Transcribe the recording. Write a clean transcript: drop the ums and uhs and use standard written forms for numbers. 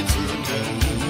I took